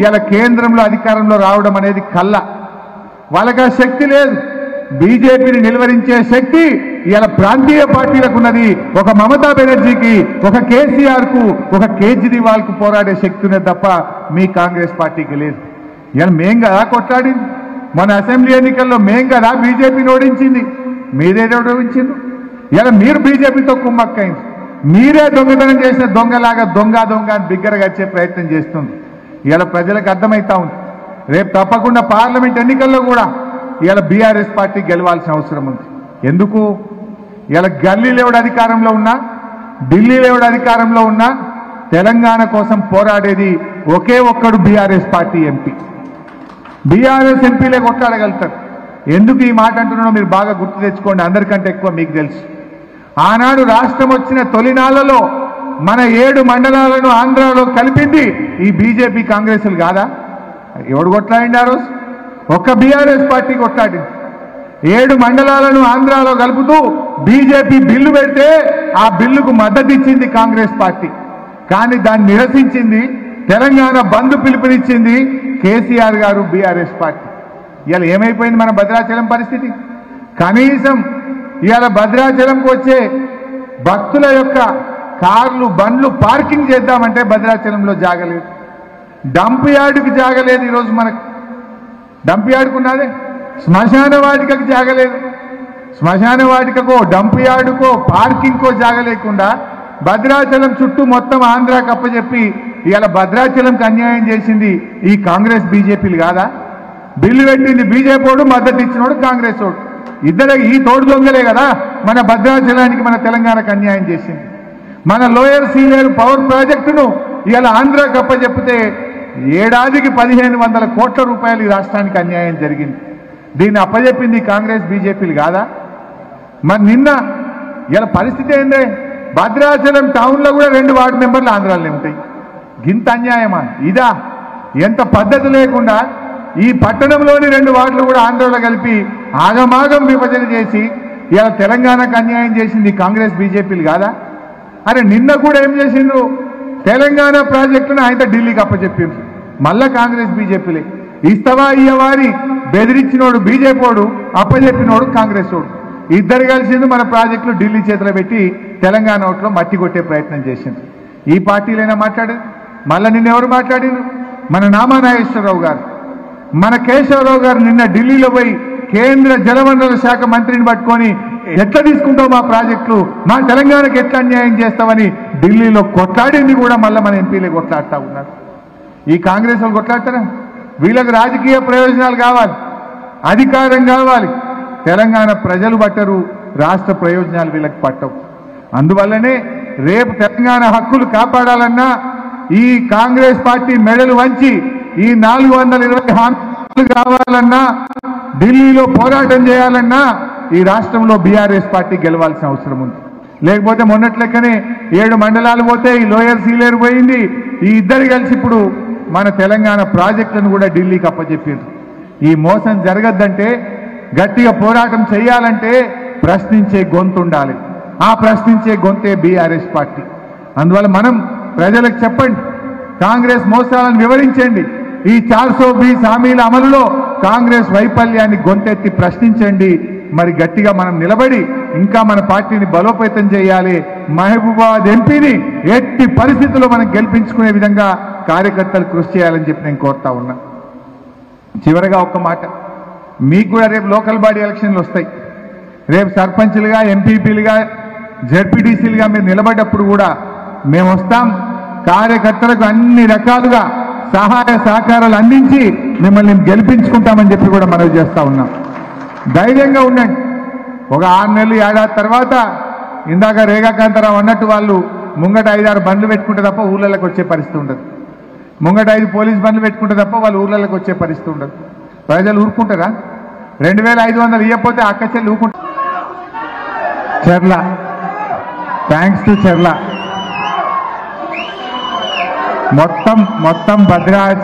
ఇయాల కేంద్రంలో అధికారంలో రావడం అనేది కల్ల వాళ్ళకి ఆ శక్తి లేదు బీజేపీని నిలవరించే శక్తి ఇయాల ప్రాంతీయ పార్టీలకు ఉన్నది ఒక మమతా బెనర్జీకి ఒక కేసీఆర్ కు ఒక కేజ్రీవాల్ కు పోరాడే శక్తినే తప్ప మీ కాంగ్రెస్ పార్టీకి లేదు ఇయాల మేం కదా కొట్లాడింది మన అసెంబ్లీ ఎన్నికల్లో మేం కదా బీజేపీని ఓడించింది మీరేదో ఓడించింది ఇయాల మీరు బీజేపీతో కుమ్మక్కైంది మీరే దొంగతనం చేసిన దొంగలాగా దొంగ దొంగ అని బిగ్గరగా వచ్చే ప్రయత్నం చేస్తుంది ఇయాల ప్రజలకు అర్థమవుతా ఉంది రేపు తప్పకుండా పార్లమెంట్ ఎన్నికల్లో కూడా ఇయాల బీఆర్ఎస్ పార్టీ గెలవాల్సిన అవసరం ఉంది ఎందుకు ఇయాల గల్లీలో ఎవడ అధికారంలో ఉన్నా ఢిల్లీలో ఎవడ అధికారంలో ఉన్నా తెలంగాణ కోసం పోరాడేది ఒకే ఒక్కడు బీఆర్ఎస్ పార్టీ ఎంపీ బీఆర్ఎస్ ఎంపీలే కొట్లాడగలుగుతారు ఎందుకు ఈ మాట అంటున్నానో మీరు బాగా గుర్తు తెచ్చుకోండి అందరికంటే ఎక్కువ మీకు తెలుసు ఆనాడు రాష్ట్రం వచ్చిన తొలినాళ్లలో మన 7 మండలాలను ఆంధ్రాలో కలిపింది ఈ బీజేపీ కాంగ్రెస్లు కాదా ఎవడు కొట్లాడింది ఆ రోజు ఒక్క బీఆర్ఎస్ పార్టీ కొట్లాడింది 7 మండలాలను ఆంధ్రాలో కలుపుతూ బీజేపీ బిల్లు పెడితే ఆ బిల్లుకు మద్దతు ఇచ్చింది కాంగ్రెస్ పార్టీ కానీ దాన్ని నిరసించింది తెలంగాణ బంద్ పిలుపునిచ్చింది కేసీఆర్ గారు బీఆర్ఎస్ పార్టీ ఇవాళ ఏమైపోయింది మన భద్రాచలం పరిస్థితి కనీసం ఇవాళ భద్రాచలంకి వచ్చే భక్తుల యొక్క కార్లు బండ్లు పార్కింగ్ చేద్దామంటే భద్రాచలంలో జాగలేదు డంప్ యార్డుకి జాగలేదు ఈరోజు మనకు డంప్ యార్డుకున్నదే శ్మశాన వాటికకు జాగలేదు శ్మశాన వాటికకో డంప్ యార్డుకో పార్కింగ్కో జాగలేకుండా భద్రాచలం చుట్టూ మొత్తం ఆంధ్రాకి అప్పచెప్పి ఇవాళ భద్రాచలంకి అన్యాయం చేసింది ఈ కాంగ్రెస్ బీజేపీలు కాదా బిల్లు పెట్టింది బీజేపోడు మద్దతు ఇచ్చినోడు కాంగ్రెస్ వాడు ఇద్దరు ఈ తోడు దొంగలే కదా మన భద్రాచలానికి మన తెలంగాణకు అన్యాయం చేసింది మన లోయర్ సీనియర్ పవర్ ప్రాజెక్టును ఇవాళ ఆంధ్రాకి అప్పచెప్పితే ఏడాదికి 1500 కోట్ల రూపాయలు ఈ రాష్ట్రానికి అన్యాయం జరిగింది దీన్ని అప్పచెప్పింది కాంగ్రెస్ బీజేపీలు కాదా మరి నిన్న ఇవాళ పరిస్థితి ఏంటే భద్రాచలం టౌన్లో కూడా 2 వార్డు మెంబర్లు ఆంధ్రాలోనే ఉంటాయి గింత అన్యాయమా ఇదా ఎంత పద్ధతి లేకుండా ఈ పట్టణంలోని 2 వార్డులు కూడా ఆంధ్రాలో కలిపి ఆగమాగం విభజన చేసి ఇవాళ తెలంగాణకు అన్యాయం చేసింది కాంగ్రెస్ బీజేపీలు కాదా అరే నిన్న కూడా ఏం చేసిండ్రు తెలంగాణ ప్రాజెక్టును ఆయనతో ఢిల్లీకి అప్పచెప్పిండ్రు మళ్ళా కాంగ్రెస్ బీజేపీలే ఇస్తవా ఇయ్యవారి బెదిరించినోడు బీజేపోడు అప్పచెప్పినోడు కాంగ్రెస్ వాడు ఇద్దరు కలిసిండ్రు మన ప్రాజెక్టులు ఢిల్లీ చేతిలో పెట్టి తెలంగాణ ఓట్లో మట్టి కొట్టే ప్రయత్నం చేసిండ్రు ఈ పార్టీలైనా మాట్లాడారు మళ్ళీ నిన్నెవరు మాట్లాడిండ్రు మన నామానాగేశ్వరరావు గారు మన కేశవరావు గారు నిన్న ఢిల్లీలో పోయి కేంద్ర జలవనరుల శాఖ మంత్రిని పట్టుకొని ఎట్లా తీసుకుంటావు మా ప్రాజెక్టులు మా తెలంగాణకు ఎట్లా అన్యాయం చేస్తామని ఢిల్లీలో కొట్లాడింది కూడా మళ్ళీ మన ఎంపీలే కొట్లాడుతూ ఉన్నారు ఈ కాంగ్రెస్ వాళ్ళు కొట్లాడతారా వీళ్ళకు రాజకీయ ప్రయోజనాలు కావాలి అధికారం కావాలి తెలంగాణ ప్రజలు పట్టరు రాష్ట్ర ప్రయోజనాలు వీళ్ళకి పట్టవు అందువల్లనే రేపు తెలంగాణ హక్కులు కాపాడాలన్నా ఈ కాంగ్రెస్ పార్టీ మెడలు వంచి ఈ 420 హామీలు కావాలన్నా ఢిల్లీలో పోరాటం చేయాలన్నా ఈ రాష్ట్రంలో బీఆర్ఎస్ పార్టీ గెలవాల్సిన అవసరం ఉంది లేకపోతే మొన్నట్లెక్కనే 7 మండలాలు పోతే ఈ లోయర్ సీలేరు పోయింది ఈ ఇద్దరు కలిసి ఇప్పుడు మన తెలంగాణ ప్రాజెక్టులను కూడా ఢిల్లీకి అప్పచెప్పారు ఈ మోసం జరగద్దంటే గట్టిగా పోరాటం చేయాలంటే ప్రశ్నించే గొంతు ఉండాలి ఆ ప్రశ్నించే గొంతే బీఆర్ఎస్ పార్టీ అందువల్ల మనం ప్రజలకు చెప్పండి కాంగ్రెస్ మోసాలను వివరించండి ఈ 420 హామీల అమలులో కాంగ్రెస్ వైఫల్యాన్ని గొంతెత్తి ప్రశ్నించండి మరి గట్టిగా మనం నిలబడి ఇంకా మన పార్టీని బలోపేతం చేయాలి మహబూబాబాద్ ఎంపీని ఎట్టి పరిస్థితుల్లో మనం గెలిపించుకునే విధంగా కార్యకర్తలు కృషి చేయాలని చెప్పి నేను కోరుతా ఉన్నా చివరిగా ఒక్క మాట మీకు కూడా రేపు లోకల్ బాడీ ఎలక్షన్లు వస్తాయి రేపు సర్పంచ్లుగా ఎంపీపీలుగా జెడ్పీటీసీలుగా మీరు నిలబడ్డప్పుడు కూడా మేము వస్తాం కార్యకర్తలకు అన్ని రకాలుగా సహాయ సహకారాలు అందించి మిమ్మల్ని గెలిపించుకుంటామని చెప్పి కూడా మనవి చేస్తూ ఉన్నాం ధైర్యంగా ఉండండి ఒక 6 నెలలు ఏడాది తర్వాత ఇందాక రేఖాకాంతారావు అన్నట్టు వాళ్ళు ముంగట 5-6 బండ్లు పెట్టుకుంటే తప్ప ఊళ్ళలోకి వచ్చే పరిస్థితి ఉండదు ముంగట 5 పోలీస్ బండ్లు పెట్టుకుంటే తప్ప వాళ్ళు ఊళ్ళలోకి వచ్చే పరిస్థితి ఉండదు ప్రజలు ఊరుకుంటారా 2500 ఇవ్వకపోతే అక్కచెల్లి ఊరుకుంటారు చర్ల థ్యాంక్స్ టు చర్ల మొత్తం భద్రాచలం